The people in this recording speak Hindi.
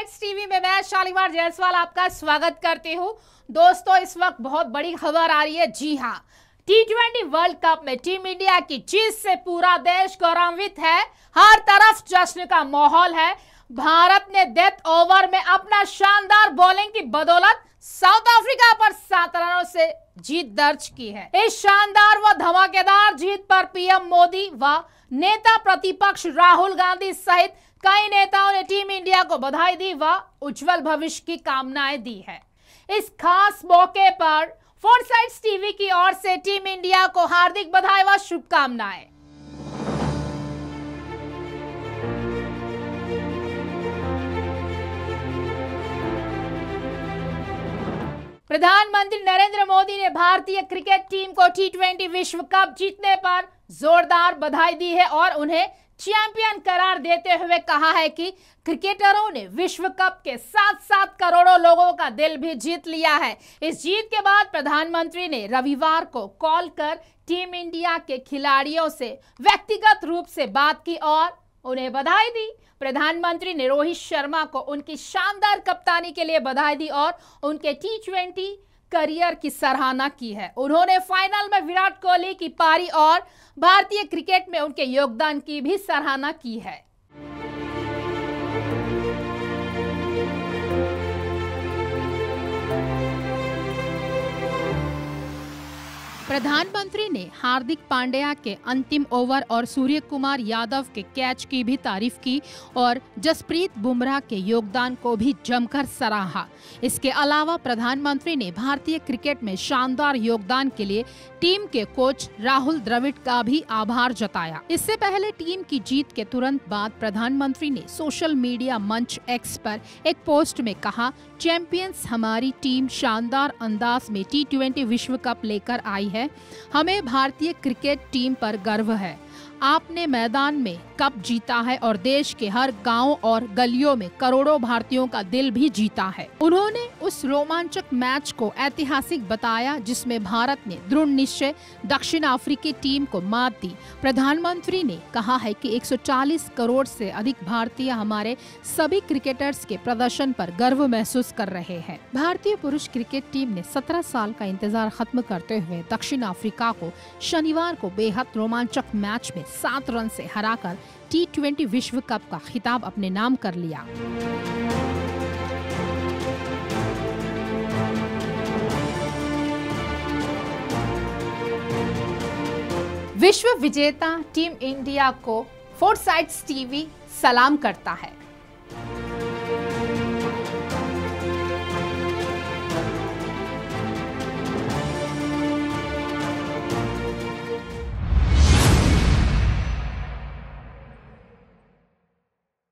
नाइट्स टीवी में मैं शालिमार जायसवाल आपका स्वागत करती हूं। दोस्तों, इस वक्त बहुत बड़ी खबर आ रही है। जी हां, टी20 वर्ल्ड कप में टीम इंडिया की जीत से पूरा देश गौरवान्वित है। हर तरफ जश्न का माहौल है। भारत ने डेथ ओवर में अपना शानदार बॉलिंग की बदौलत साउथ अफ्रीका पर 7 रनों से जीत दर्ज की है। इस शानदार व धमाकेदार जीत पर पीएम मोदी व नेता प्रतिपक्ष राहुल गांधी सहित कई नेताओं ने टीम इंडिया को बधाई दी व उज्जवल भविष्य की कामनाएं दी है। इस खास मौके पर फोर्साइट्स टीवी की ओर से टीम इंडिया को हार्दिक बधाई व शुभकामनाएं। प्रधानमंत्री नरेंद्र मोदी ने भारतीय क्रिकेट टीम को टी20 विश्व कप जीतने पर जोरदार बधाई दी है और उन्हें चैंपियन करार देते हुए कहा है कि क्रिकेटरों ने विश्व कप के साथ साथ करोड़ों लोगों का दिल भी जीत लिया है। इस जीत के बाद प्रधानमंत्री ने रविवार को कॉल कर टीम इंडिया के खिलाड़ियों से व्यक्तिगत रूप से बात की और उन्हें बधाई दी। प्रधानमंत्री ने रोहित शर्मा को उनकी शानदार कप्तानी के लिए बधाई दी और उनके टी20 करियर की सराहना की है। उन्होंने फाइनल में विराट कोहली की पारी और भारतीय क्रिकेट में उनके योगदान की भी सराहना की है। प्रधानमंत्री ने हार्दिक पांड्या के अंतिम ओवर और सूर्यकुमार यादव के कैच की भी तारीफ की और जसप्रीत बुमराह के योगदान को भी जमकर सराहा। इसके अलावा प्रधानमंत्री ने भारतीय क्रिकेट में शानदार योगदान के लिए टीम के कोच राहुल द्रविड़ का भी आभार जताया। इससे पहले टीम की जीत के तुरंत बाद प्रधानमंत्री ने सोशल मीडिया मंच एक्स पर एक पोस्ट में कहा, चैंपियंस हमारी टीम शानदार अंदाज में टी20 विश्व कप लेकर आई है। हमें भारतीय क्रिकेट टीम पर गर्व है। आपने मैदान में कप जीता है और देश के हर गांव और गलियों में करोड़ों भारतीयों का दिल भी जीता है। उन्होंने उस रोमांचक मैच को ऐतिहासिक बताया जिसमें भारत ने दृढ़ निश्चय दक्षिण अफ्रीकी टीम को मात दी। प्रधानमंत्री ने कहा है कि 140 करोड़ से अधिक भारतीय हमारे सभी क्रिकेटर्स के प्रदर्शन पर गर्व महसूस कर रहे हैं। भारतीय पुरुष क्रिकेट टीम ने 17 साल का इंतजार खत्म करते हुए दक्षिण अफ्रीका को शनिवार को बेहद रोमांचक मैच में 7 रन से हराकर टी20 विश्व कप का खिताब अपने नाम कर लिया। विश्व विजेता टीम इंडिया को फोर्साइट्स टीवी सलाम करता है।